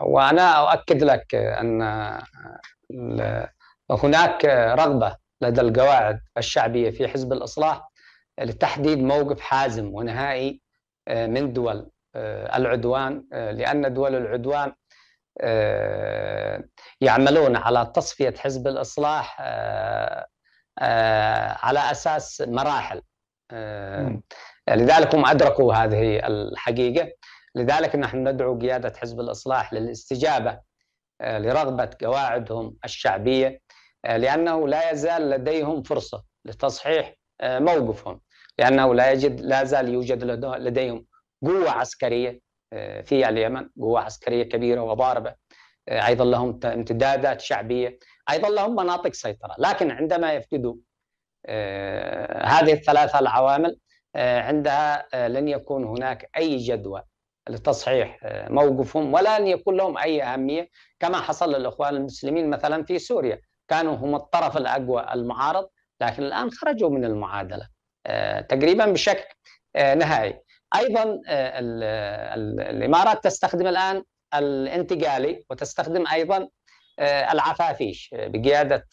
وأنا أؤكد لك أن هناك رغبة لدى القواعد الشعبية في حزب الإصلاح لتحديد موقف حازم ونهائي من دول العدوان، لأن دول العدوان يعملون على تصفية حزب الإصلاح على أساس مراحل، لذلك هم أدركوا هذه الحقيقة. لذلك نحن ندعو قيادة حزب الإصلاح للاستجابة لرغبة قواعدهم الشعبية، لأنه لا يزال لديهم فرصة لتصحيح موقفهم، لأنه لا زال يوجد لديهم قوة عسكرية في اليمن، قوة عسكرية كبيرة وضاربة، أيضا لهم امتدادات شعبية، أيضا لهم مناطق سيطرة. لكن عندما يفقدوا هذه الثلاثة العوامل، عندها لن يكون هناك أي جدوى لتصحيح موقفهم، ولن يكون لهم أي أهمية، كما حصل للإخوان المسلمين مثلا في سوريا، كانوا هم الطرف الأقوى المعارض، لكن الآن خرجوا من المعادلة تقريبا بشكل نهائي. أيضا الإمارات تستخدم الآن الانتقالي، وتستخدم أيضا العفافيش بقيادة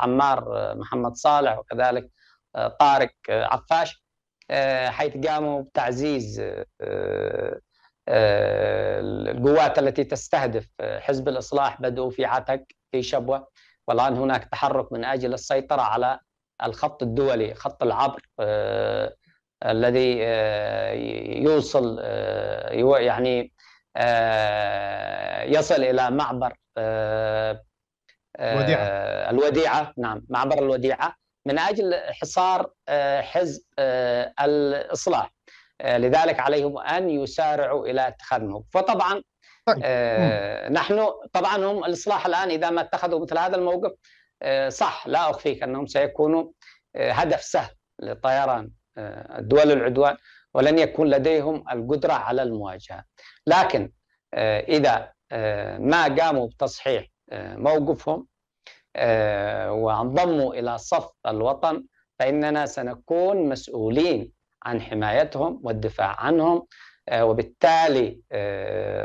عمار محمد صالح وكذلك طارق عفاش، حيث قاموا بتعزيز القوات التي تستهدف حزب الإصلاح. بدأوا في عتق، في شبوة، والآن هناك تحرك من أجل السيطرة على الخط الدولي، خط العبر الذي يوصل يعني يصل إلى معبر الوديعة، نعم معبر الوديعة، من أجل حصار حزب الإصلاح. لذلك عليهم أن يسارعوا إلى اتخاذ موقف. فطبعا نحن طبعا هم الإصلاح الآن إذا ما اتخذوا مثل هذا الموقف، صح لا أخفيك أنهم سيكونوا هدف سهل لطيران دول العدوان، ولن يكون لديهم القدرة على المواجهة. لكن إذا ما قاموا بتصحيح موقفهم وانضموا إلى صف الوطن، فإننا سنكون مسؤولين عن حمايتهم والدفاع عنهم، وبالتالي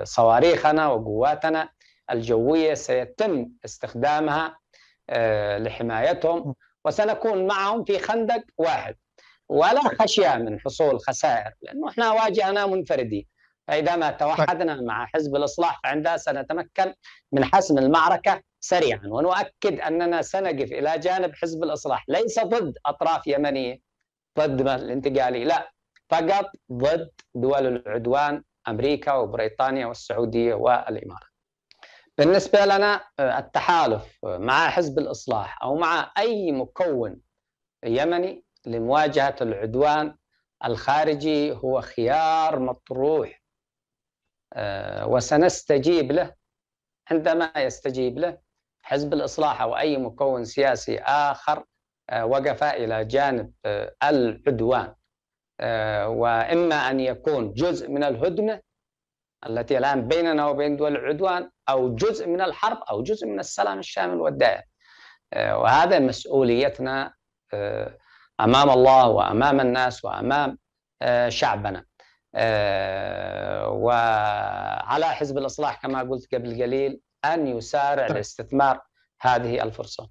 صواريخنا وقواتنا الجوية سيتم استخدامها لحمايتهم، وسنكون معهم في خندق واحد، ولا خشية من حصول خسائر، لأنه إحنا واجهنا منفردين. فإذا ما توحدنا مع حزب الإصلاح، فعندها سنتمكن من حسم المعركة سريعا. ونؤكد أننا سنقف إلى جانب حزب الإصلاح، ليس ضد أطراف يمنية، ضد الانتقالي، لا، فقط ضد دول العدوان، أمريكا وبريطانيا والسعودية والإمارات. بالنسبة لنا التحالف مع حزب الإصلاح أو مع أي مكون يمني لمواجهة العدوان الخارجي هو خيار مطروح، وسنستجيب له عندما يستجيب له حزب الإصلاح أو أي مكون سياسي آخر وقف إلى جانب العدوان، وإما أن يكون جزء من الهدنة التي الآن بيننا وبين دول العدوان، أو جزء من الحرب، أو جزء من السلام الشامل والدائم. وهذا مسؤوليتنا أمام الله وأمام الناس وأمام شعبنا. وعلى حزب الإصلاح كما قلت قبل قليل أن يسارع لاستثمار هذه الفرصة.